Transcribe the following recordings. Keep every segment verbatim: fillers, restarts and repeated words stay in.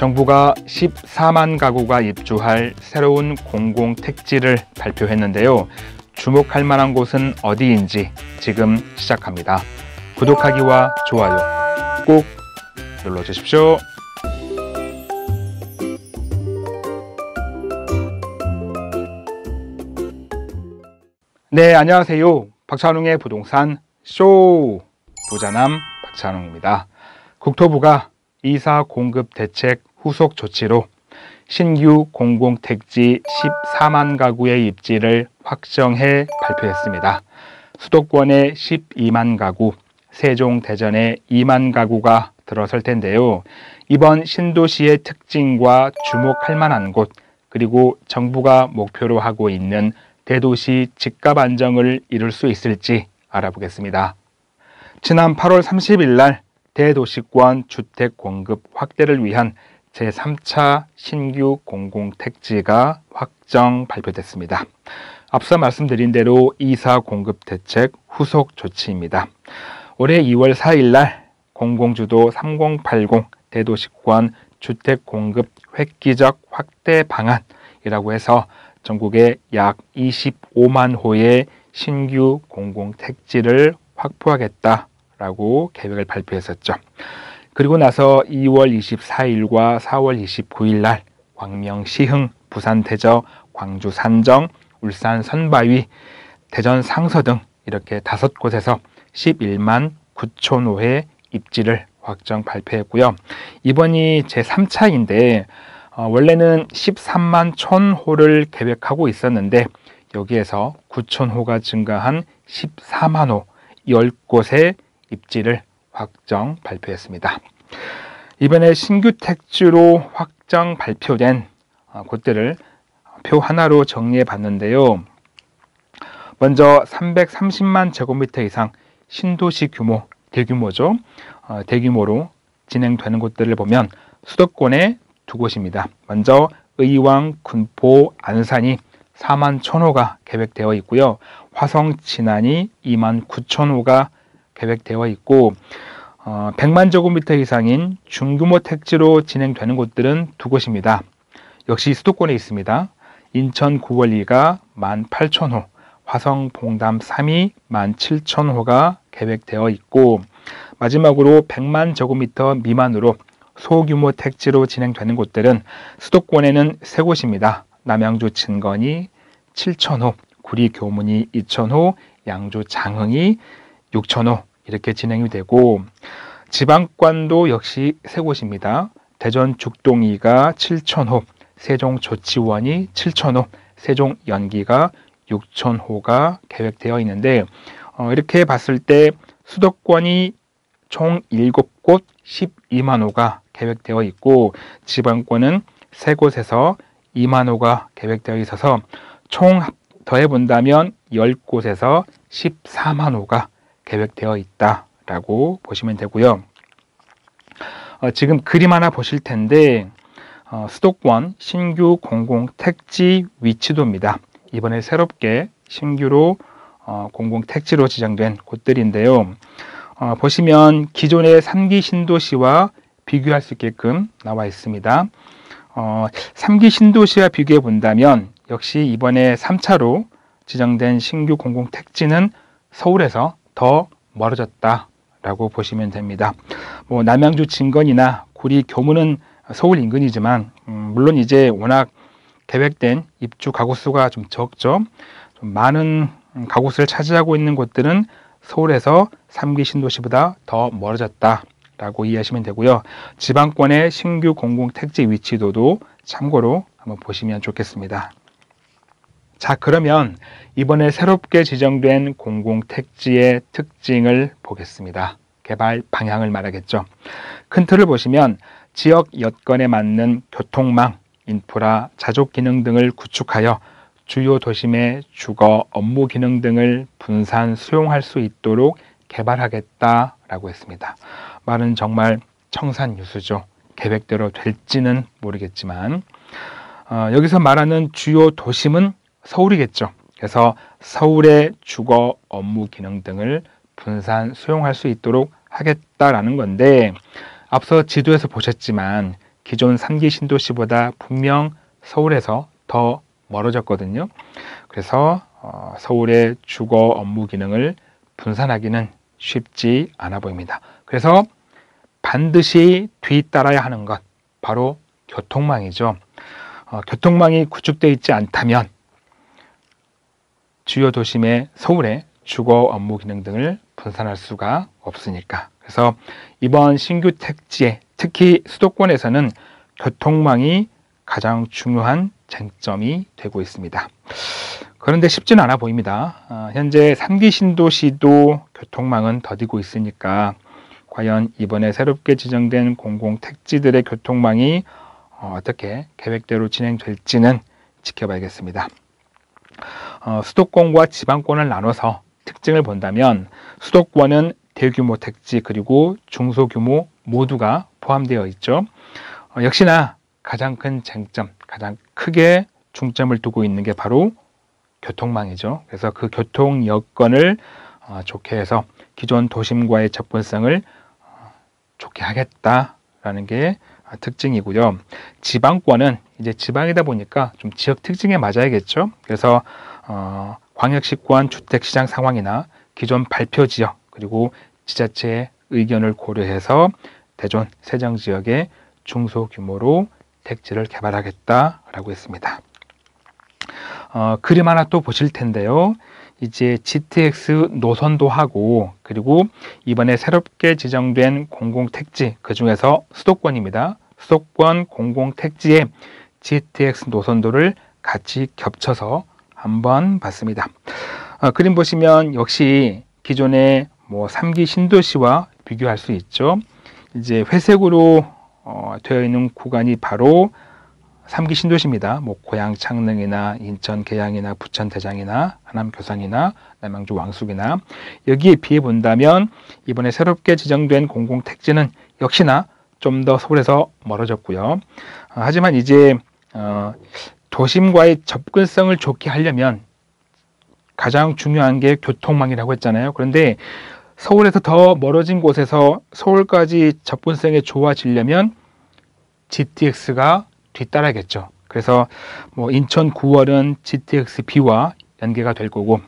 정부가 십사만 가구가 입주할 새로운 공공택지를 발표했는데요. 주목할 만한 곳은 어디인지 지금 시작합니다. 구독하기와 좋아요 꼭 눌러주십시오. 네, 안녕하세요. 박찬웅의 부동산 쇼! 부자남 박찬웅입니다. 국토부가 이사 공급 대책 후속 조치로 신규 공공택지 십사만 가구의 입지를 확정해 발표했습니다. 수도권에 십이만 가구, 세종, 대전에 이만 가구가 들어설 텐데요. 이번 신도시의 특징과 주목할 만한 곳, 그리고 정부가 목표로 하고 있는 대도시 집값 안정을 이룰 수 있을지 알아보겠습니다. 지난 팔월 삼십일 날 대도시권 주택 공급 확대를 위한 제삼 차 신규 공공택지가 확정 발표됐습니다. 앞서 말씀드린 대로 이사 공급 대책 후속 조치입니다. 올해 이월 사일 날 공공주도 삼공팔공 대도시권 주택 공급 획기적 확대 방안이라고 해서 전국에 약 이십오만 호의 신규 공공택지를 확보하겠다라고 계획을 발표했었죠. 그리고 나서 이월 이십사일과 사월 이십구일 날 광명 시흥, 부산 대저, 광주 산정, 울산 선바위, 대전 상서 등 이렇게 다섯 곳에서 십일만 구천 호의 입지를 확정 발표했고요. 이번이 제삼 차인데 어, 원래는 십삼만 천 호를 계획하고 있었는데 여기에서 구천 호가 증가한 십사만 호, 열 곳의 입지를 확정 발표했습니다. 이번에 신규 택지로 확정 발표된 곳들을 표 하나로 정리해 봤는데요. 먼저 삼백삼십만 제곱미터 이상 신도시 규모, 대규모죠. 어, 대규모로 진행되는 곳들을 보면 수도권에 두 곳입니다. 먼저 의왕, 군포, 안산이 사만 천 호가 계획되어 있고요. 화성, 진안이 이만 구천 호가 계획되어 있고 어, 백만 제곱미터 이상인 중규모 택지로 진행되는 곳들은 두 곳입니다. 역시 수도권에 있습니다. 인천 구월리가 만 팔천 호, 화성 봉담 삼이 만 칠천 호가 계획되어 있고 마지막으로 백만 제곱미터 미만으로 소규모 택지로 진행되는 곳들은 수도권에는 세 곳입니다. 남양주 진건이 칠천 호, 구리 교문이 이천 호, 양주 장흥이 육천 호 이렇게 진행이 되고 지방권도 역시 세 곳입니다. 대전 죽동이가 칠천 호, 세종 조치원이 칠천 호, 세종 연기가 육천 호가 계획되어 있는데 어, 이렇게 봤을 때 수도권이 총 일곱 곳 십이만 호가 계획되어 있고 지방권은 세 곳에서 이만 호가 계획되어 있어서 총 더해본다면 열 곳에서 십사만 호가 계획되어 있다라고 보시면 되고요. 어, 지금 그림 하나 보실 텐데 어, 수도권 신규 공공택지 위치도입니다. 이번에 새롭게 신규로 어, 공공택지로 지정된 곳들인데요. 어, 보시면 기존의 삼 기 신도시와 비교할 수 있게끔 나와 있습니다. 어, 삼 기 신도시와 비교해 본다면 역시 이번에 삼 차로 지정된 신규 공공택지는 서울에서 더 멀어졌다라고 보시면 됩니다. 뭐 남양주 진건이나 구리 교문은 서울 인근이지만 음, 물론 이제 워낙 계획된 입주 가구 수가 좀 적죠. 좀 많은 가구 수를 차지하고 있는 곳들은 서울에서 삼 기 신도시보다 더 멀어졌다라고 이해하시면 되고요. 지방권의 신규 공공택지 위치도도 참고로 한번 보시면 좋겠습니다. 자, 그러면 이번에 새롭게 지정된 공공택지의 특징을 보겠습니다. 개발 방향을 말하겠죠. 큰 틀을 보시면 지역 여건에 맞는 교통망, 인프라, 자족 기능 등을 구축하여 주요 도심의 주거, 업무 기능 등을 분산 수용할 수 있도록 개발하겠다라고 했습니다. 말은 정말 청산유수죠. 계획대로 될지는 모르겠지만 어, 여기서 말하는 주요 도심은 서울이겠죠. 그래서 서울의 주거, 업무 기능 등을 분산 수용할 수 있도록 하겠다라는 건데 앞서 지도에서 보셨지만 기존 삼 기 신도시보다 분명 서울에서 더 멀어졌거든요. 그래서 어, 서울의 주거 업무 기능을 분산하기는 쉽지 않아 보입니다. 그래서 반드시 뒤따라야 하는 것, 바로 교통망이죠. 어, 교통망이 구축되어 있지 않다면 주요 도심의 서울의 주거 업무 기능 등을 분산할 수가 없으니까. 그래서 이번 신규 택지에 특히 수도권에서는 교통망이 가장 중요한 쟁점이 되고 있습니다. 그런데 쉽지는 않아 보입니다. 어, 현재 삼 기 신도시도 교통망은 더디고 있으니까 과연 이번에 새롭게 지정된 공공택지들의 교통망이 어, 어떻게 계획대로 진행될지는 지켜봐야겠습니다. 어, 수도권과 지방권을 나눠서 특징을 본다면 수도권은 대규모 택지 그리고 중소규모 모두가 포함되어 있죠. 어, 역시나 가장 큰 쟁점, 가장 크게 중점을 두고 있는 게 바로 교통망이죠. 그래서 그 교통 여건을 어, 좋게 해서 기존 도심과의 접근성을 어, 좋게 하겠다라는 게 특징이고요. 지방권은 이제 지방이다 보니까 좀 지역 특징에 맞아야겠죠. 그래서 어, 광역시권 주택시장 상황이나 기존 발표 지역 그리고 지자체의 의견을 고려해서 대전, 세종 지역의 중소규모로 택지를 개발하겠다라고 했습니다. 어, 그림 하나 또 보실 텐데요. 이제 지티엑스 노선도 하고 그리고 이번에 새롭게 지정된 공공택지 그 중에서 수도권입니다. 수도권 공공택지에 지티엑스 노선도를 같이 겹쳐서 한번 봤습니다. 어, 그림 보시면 역시 기존의 뭐 삼 기 신도시와 비교할 수 있죠. 이제 회색으로 어, 되어 있는 구간이 바로 삼 기 신도시입니다. 뭐 고양 창릉이나 인천 계양이나 부천 대장이나 하남 교산이나 남양주 왕숙이나 여기에 비해 본다면 이번에 새롭게 지정된 공공택지는 역시나 좀 더 서울에서 멀어졌고요. 아, 하지만 이제 어, 도심과의 접근성을 좋게 하려면 가장 중요한 게 교통망이라고 했잖아요. 그런데 서울에서 더 멀어진 곳에서 서울까지 접근성이 좋아지려면 지티엑스가 뒤따라야겠죠. 그래서 뭐 인천 구월은 지티엑스 비와 연계가 될 거고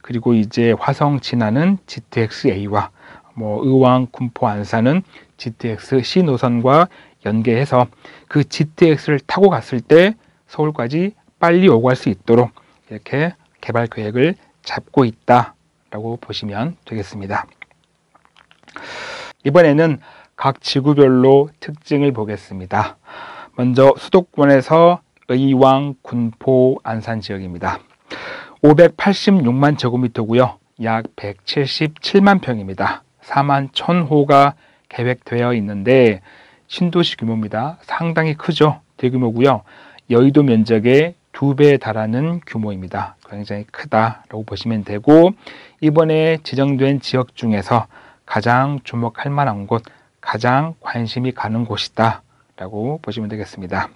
그리고 이제 화성 진안은 지티엑스 에이와 뭐 의왕, 군포, 안산은 지티엑스 씨 노선과 연계해서 그 지티엑스를 타고 갔을 때 서울까지 빨리 오고 갈 수 있도록 이렇게 개발 계획을 잡고 있다라고 보시면 되겠습니다. 이번에는 각 지구별로 특징을 보겠습니다. 먼저 수도권에서 의왕, 군포, 안산 지역입니다. 오백팔십육만 제곱미터고요. 약 백칠십칠만 평입니다. 사만 천 호가 계획되어 있는데 신도시 규모입니다. 상당히 크죠. 대규모고요. 여의도 면적의 두 배에 달하는 규모입니다. 굉장히 크다라고 보시면 되고 이번에 지정된 지역 중에서 가장 주목할 만한 곳, 가장 관심이 가는 곳이다. 라고 보시면 되겠습니다.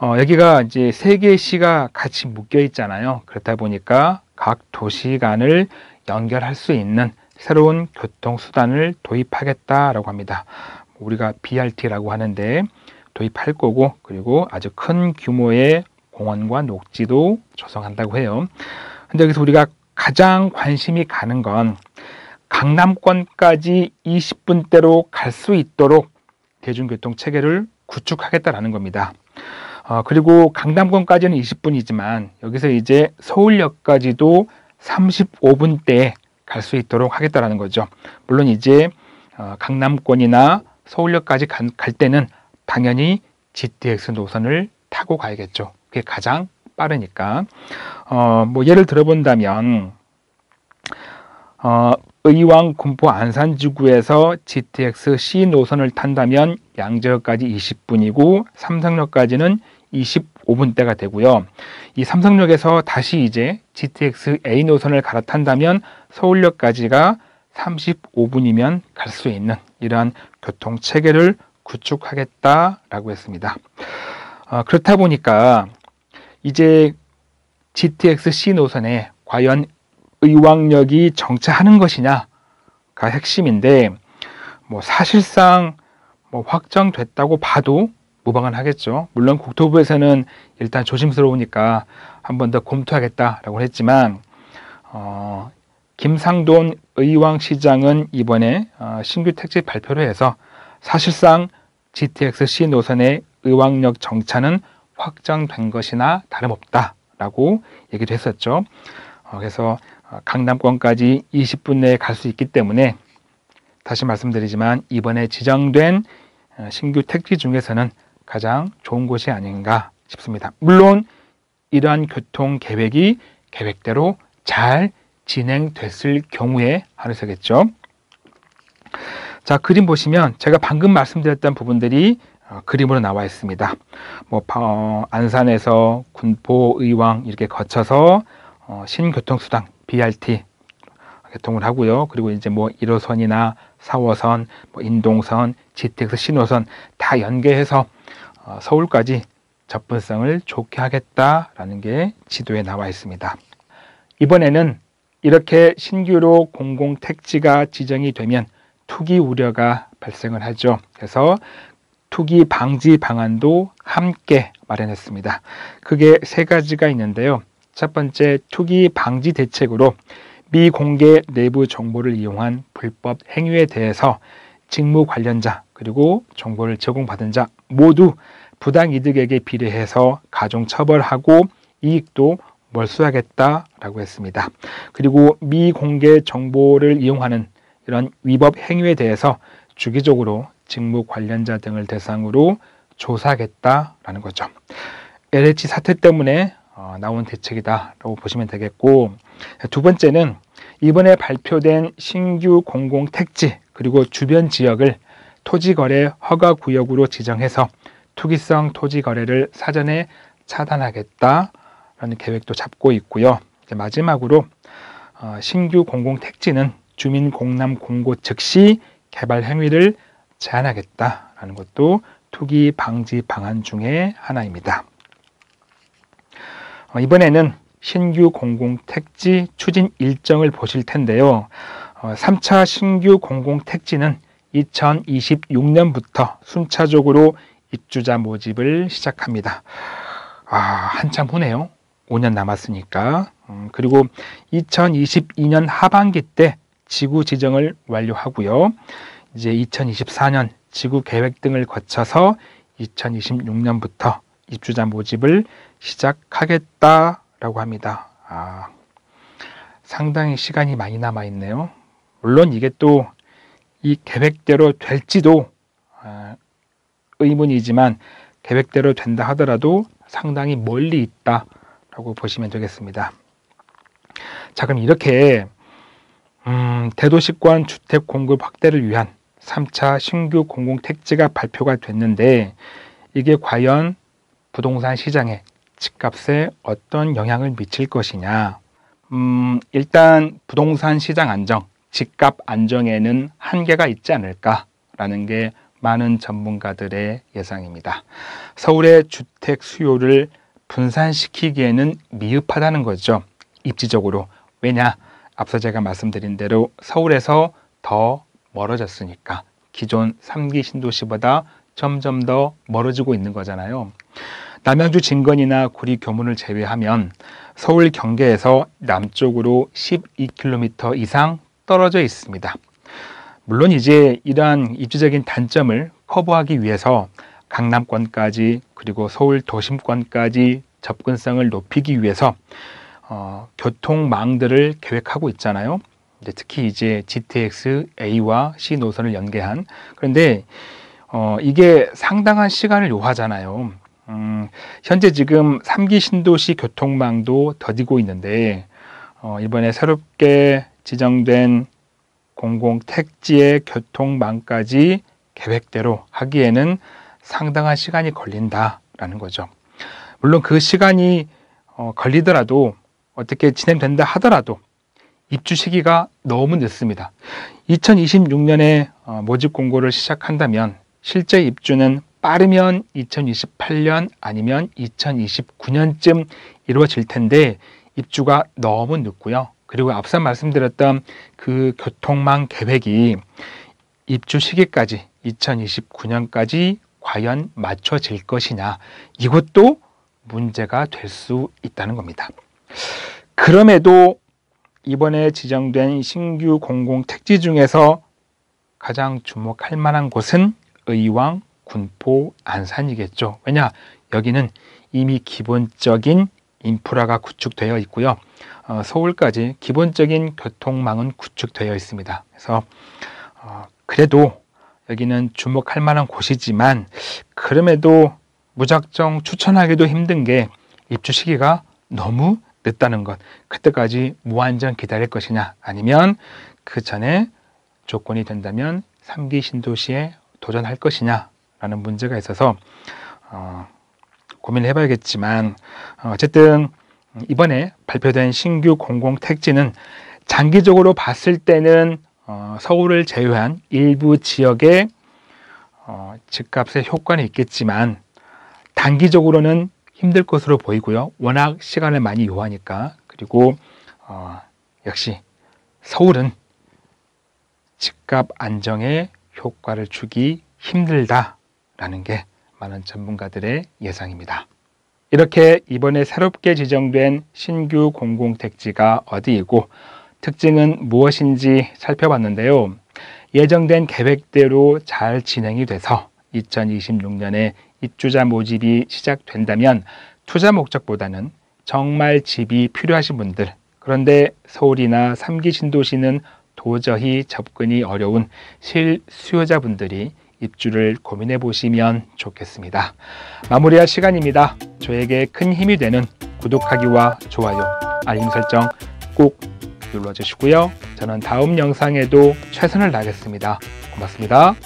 어, 여기가 이제 세 개의 시가 같이 묶여 있잖아요. 그렇다 보니까 각 도시 간을 연결할 수 있는 새로운 교통수단을 도입하겠다라고 합니다. 우리가 비 알 티라고 하는데 도입할 거고 그리고 아주 큰 규모의 공원과 녹지도 조성한다고 해요. 근데 여기서 우리가 가장 관심이 가는 건 강남권까지 이십 분대로 갈 수 있도록 대중교통 체계를 구축하겠다라는 겁니다. 어, 그리고 강남권까지는 이십 분이지만 여기서 이제 서울역까지도 삼십오 분대에 갈 수 있도록 하겠다라는 거죠. 물론 이제 어, 강남권이나 서울역까지 간, 갈 때는 당연히 지티엑스 노선을 타고 가야겠죠. 그게 가장 빠르니까. 어, 뭐 예를 들어본다면 어, 의왕, 군포, 안산 지구에서 지티엑스 씨 노선을 탄다면 양재역까지 이십 분이고 삼성역까지는 이십오 분대가 되고요. 이 삼성역에서 다시 이제 지티엑스 에이 노선을 갈아탄다면 서울역까지가 삼십오 분이면 갈 수 있는 이러한 교통체계를 구축하겠다라고 했습니다. 어, 그렇다 보니까 이제 지티엑스 씨 노선에 과연 의왕역이 정차하는 것이냐가 핵심인데 뭐 사실상 뭐 확정됐다고 봐도 무방은 하겠죠. 물론 국토부에서는 일단 조심스러우니까 한 번 더 검토하겠다라고 했지만 어, 김상돈 의왕시장은 이번에 어, 신규 택지 발표를 해서 사실상 지티엑스 씨 노선의 의왕역 정차는 확정된 것이나 다름없다라고 얘기를 했었죠. 어, 그래서 강남권까지 이십 분 내에 갈 수 있기 때문에 다시 말씀드리지만 이번에 지정된 신규 택지 중에서는 가장 좋은 곳이 아닌가 싶습니다. 물론 이러한 교통 계획이 계획대로 잘 진행됐을 경우에 한해서겠죠. 자, 그림 보시면 제가 방금 말씀드렸던 부분들이 어, 그림으로 나와 있습니다. 뭐 어, 안산에서 군포, 의왕 이렇게 거쳐서 어, 신교통수단 비 알 티 개통을 하고요. 그리고 이제 뭐 일 호선이나 사 호선, 뭐 인동선, 지티엑스 신호선 다 연계해서 어, 서울까지 접근성을 좋게 하겠다라는 게 지도에 나와 있습니다. 이번에는 이렇게 신규로 공공택지가 지정이 되면 투기 우려가 발생을 하죠. 그래서 투기 방지 방안도 함께 마련했습니다. 그게 세 가지가 있는데요. 첫 번째, 투기 방지 대책으로 미공개 내부 정보를 이용한 불법 행위에 대해서 직무 관련자 그리고 정보를 제공받은 자 모두 부당이득에게 비례해서 가중처벌하고 이익도 몰수하겠다라고 했습니다. 그리고 미공개 정보를 이용하는 이런 위법 행위에 대해서 주기적으로 직무 관련자 등을 대상으로 조사하겠다라는 거죠. 엘에이치 사태 때문에 어, 나온 대책이다라고 보시면 되겠고, 두 번째는 이번에 발표된 신규 공공택지 그리고 주변 지역을 토지거래 허가구역으로 지정해서 투기성 토지거래를 사전에 차단하겠다라는 계획도 잡고 있고요. 이제 마지막으로 어, 신규 공공택지는 주민 공람 공고 즉시 개발 행위를 제한하겠다라는 것도 투기 방지 방안 중에 하나입니다. 어, 이번에는 신규 공공택지 추진 일정을 보실 텐데요. 어, 삼 차 신규 공공택지는 이천이십육 년부터 순차적으로 입주자 모집을 시작합니다. 아, 한참 후네요. 오 년 남았으니까. 음, 그리고 이천이십이 년 하반기 때 지구 지정을 완료하고요. 이제 이천이십사 년 지구 계획 등을 거쳐서 이천이십육 년부터 입주자 모집을 시작하겠다라고 합니다. 아, 상당히 시간이 많이 남아있네요. 물론 이게 또 이 계획대로 될지도 아, 의문이지만 계획대로 된다 하더라도 상당히 멀리 있다라고 보시면 되겠습니다. 자, 그럼 이렇게 음, 대도시권 주택 공급 확대를 위한 삼 차 신규 공공택지가 발표가 됐는데 이게 과연 부동산 시장에 집값에 어떤 영향을 미칠 것이냐. 음, 일단 부동산 시장 안정, 집값 안정에는 한계가 있지 않을까라는 게 많은 전문가들의 예상입니다. 서울의 주택 수요를 분산시키기에는 미흡하다는 거죠. 입지적으로. 왜냐? 앞서 제가 말씀드린 대로 서울에서 더 멀어졌으니까 기존 삼 기 신도시보다 점점 더 멀어지고 있는 거잖아요. 남양주 진건이나 구리 교문을 제외하면 서울 경계에서 남쪽으로 십이 킬로미터 이상 떨어져 있습니다. 물론 이제 이러한 입지적인 단점을 커버하기 위해서 강남권까지 그리고 서울 도심권까지 접근성을 높이기 위해서 어, 교통망들을 계획하고 있잖아요. 이제 특히 이제 지티엑스 에이와 씨 노선을 연계한. 그런데 어, 이게 상당한 시간을 요하잖아요. 음, 현재 지금 삼 기 신도시 교통망도 더디고 있는데 어, 이번에 새롭게 지정된 공공택지의 교통망까지 계획대로 하기에는 상당한 시간이 걸린다라는 거죠. 물론 그 시간이 어, 걸리더라도 어떻게 진행된다 하더라도 입주 시기가 너무 늦습니다. 이천이십육 년에 모집 공고를 시작한다면 실제 입주는 빠르면 이천이십팔 년 아니면 이천이십구 년쯤 이루어질 텐데 입주가 너무 늦고요. 그리고 앞서 말씀드렸던 그 교통망 계획이 입주 시기까지 이천이십구 년까지 과연 맞춰질 것이냐, 이것도 문제가 될 수 있다는 겁니다. 그럼에도 이번에 지정된 신규 공공택지 중에서 가장 주목할 만한 곳은 의왕, 군포, 안산이겠죠. 왜냐? 여기는 이미 기본적인 인프라가 구축되어 있고요. 어, 서울까지 기본적인 교통망은 구축되어 있습니다. 그래서 어, 그래도 여기는 주목할 만한 곳이지만, 그럼에도 무작정 추천하기도 힘든 게 입주 시기가 너무 늦다는 것. 그때까지 무한정 기다릴 것이냐, 아니면 그 전에 조건이 된다면 삼 기 신도시에 도전할 것이냐라는 문제가 있어서 어, 고민을 해봐야겠지만, 어쨌든 이번에 발표된 신규 공공택지는 장기적으로 봤을 때는 어, 서울을 제외한 일부 지역에 어, 집값의 효과는 있겠지만 단기적으로는 힘들 것으로 보이고요. 워낙 시간을 많이 요하니까. 그리고 어, 역시 서울은 집값 안정에 효과를 주기 힘들다라는 게 많은 전문가들의 예상입니다. 이렇게 이번에 새롭게 지정된 신규 공공택지가 어디이고 특징은 무엇인지 살펴봤는데요. 예정된 계획대로 잘 진행이 돼서 이천이십육 년에 입주자 모집이 시작된다면 투자 목적보다는 정말 집이 필요하신 분들, 그런데 서울이나 삼 기 신도시는 도저히 접근이 어려운 실수요자분들이 입주를 고민해 보시면 좋겠습니다. 마무리할 시간입니다. 저에게 큰 힘이 되는 구독하기와 좋아요, 알림 설정 꼭 눌러주시고요. 저는 다음 영상에도 최선을 다하겠습니다. 고맙습니다.